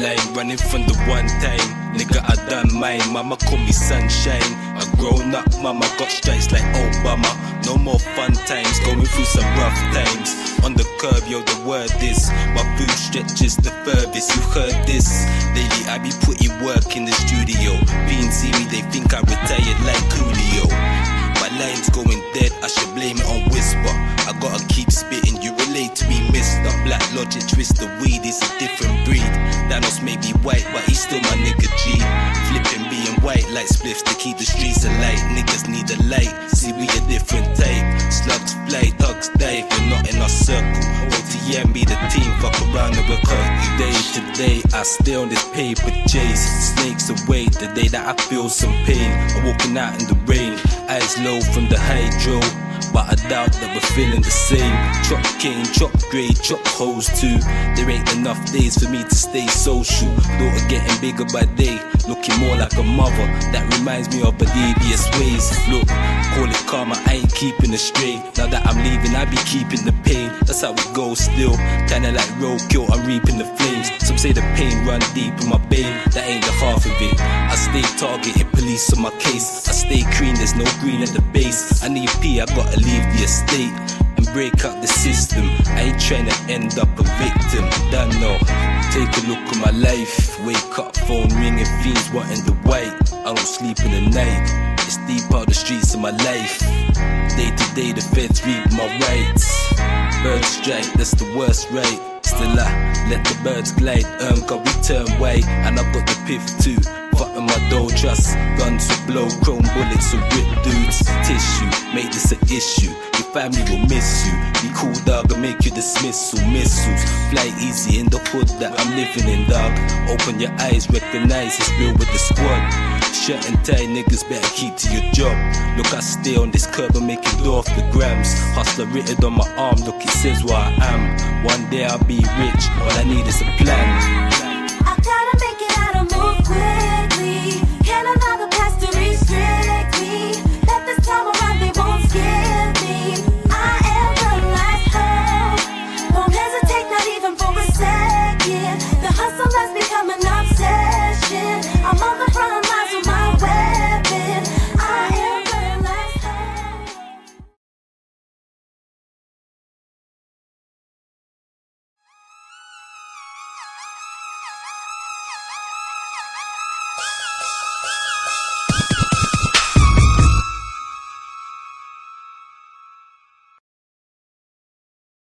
lane, running from the one thing. Nigga, I done mine, mama call me sunshine. I grown up, mama got stripes like Obama. No more fun times, going through some rough times. On the curb, yo, the word is my food stretches the furthest. You heard this? Lately, I be putting work in the studio. Beans see me, they think I retired like Coolio. My line's going dead, I should blame it on Whisper. I gotta keep spitting, you relate to me, mister. Black logic, twist the weed, is a different breed. Thanos may be white, but he's still my nigga G. Flipping being white like spliffs to keep the streets alight. Niggas need a light, see we a different type. Slugs fly, thugs die, if you're not in our circle. OTM be the team, fuck around and we'll hurt you. Day to day, I stay on this paper chase. Snakes away, the day that I feel some pain. I'm walking out in the rain, eyes low from the hydro. But I doubt that we're feeling the same. Chop cane, chop grey, chop hoes too. There ain't enough days for me to stay social. Daughter getting bigger by day, looking more like a mother. That reminds me of devious ways. Look, call it karma, I ain't keeping it straight. Now that I'm leaving, I be keeping the pain. That's how it goes still, kinda like roadkill, I'm reaping the flames. Some say the pain run deep in my vein, that ain't the half of it. I stay targeted, police on my case. I stay green, there's no green at the base. I need P, I gotta leave the estate and break up the system. I ain't trying to end up a victim. Don't know. Take a look at my life. Wake up, phone ringing, fiends wanting the white. I don't sleep in the night. It's deep out the streets of my life. Day to day, the feds read my rights. Bird strike, that's the worst right. Still I let the birds glide. Got we turn white, and I've got the piff too. Fuck in my dough, trust. Guns to blow, chrome bullets to rip dudes. Tissue, make this an issue. Your family will miss you. Be cool, dog, and make you dismissal. Missiles fly easy in the hood that I'm living in, dog. Open your eyes, recognize it's real with the squad. Shirt and tie, niggas better keep to your job. Look, I stay on this curb and make it off the grams. Hustler written on my arm, look, it says where I am. One day I'll be rich, all I need is a plan. I gotta make it, I don't move quick.